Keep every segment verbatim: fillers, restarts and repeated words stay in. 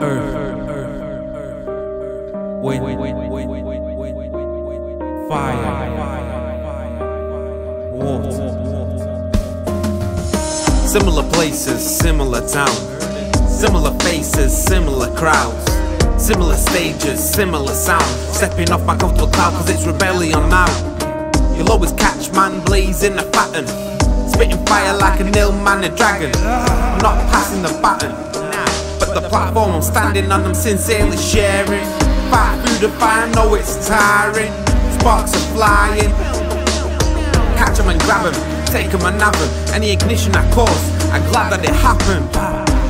earth, wind, fire, water. Similar places, similar towns, similar faces, similar crowds, similar stages, similar sound. Stepping off my comfortable cloud, cause it's rebellion now. You'll always catch man blazing a pattern, spitting fire like an ill man a dragon. I'm not passing the baton, but the platform I'm standing on I'm sincerely sharing. Fight through the fire, know it's tiring. Sparks are flying, catch 'em and grab 'em, take 'em and have 'em. Any ignition I cause, I'm glad that it happened.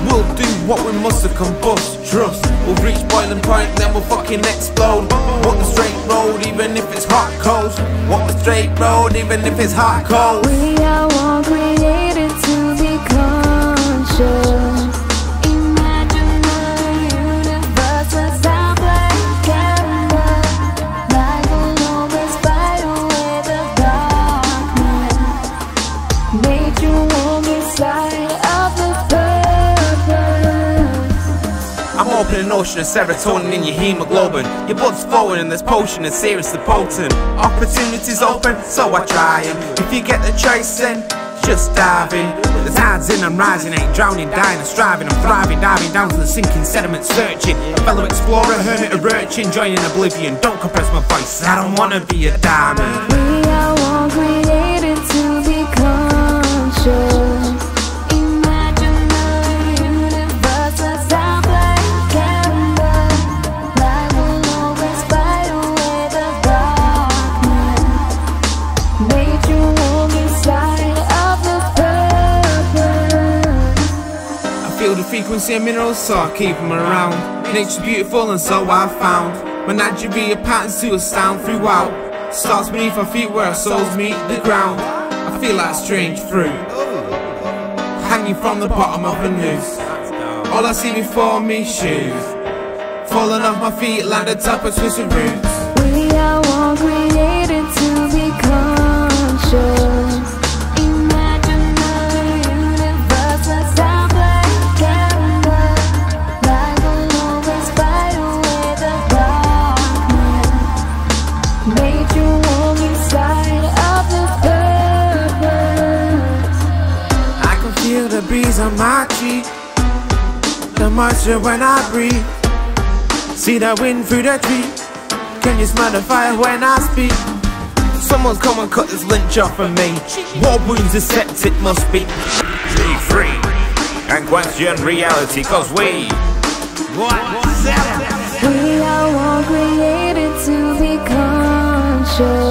We'll do what we must to combust, trust. We'll reach boiling point, then we'll fucking explode. Walk the straight road, even if it's hot cold. Walk the straight road, even if it's hot cold. We are all created to be conscious. Imagine the universe without blank camera. Light will always fight away the darkness. Nature always light up the darkness. I'm opening an ocean of serotonin in your hemoglobin. Your blood's flowing and this potion is seriously potent. Opportunities open, so I try em. If you get the choice then, just dive in. The tide's in, I'm rising, ain't drowning, dying and striving. I'm thriving, diving down to the sinking sediment, searching. A fellow explorer, hermit, a urchin, joining oblivion. Don't compress my voice, I don't wanna be a diamond. We are all created to be conscious. The frequency of minerals, so I keep them around. Nature's beautiful and so I found menagerie patterns to astound throughout. Starts beneath our feet where our souls meet the ground. I feel like strange fruit hanging from the bottom of a noose. All I see before me shoes falling off my feet like the top of twisted roots. We are all created to be conscious. The breeze on my cheek, the moisture when I breathe. See the wind through the tree. Can you smell the fire when I speak? Someone's come and cut this lynch off of me. War wounds are septic, must be. Be free and question reality, cause we what's up? We are all created to be conscious.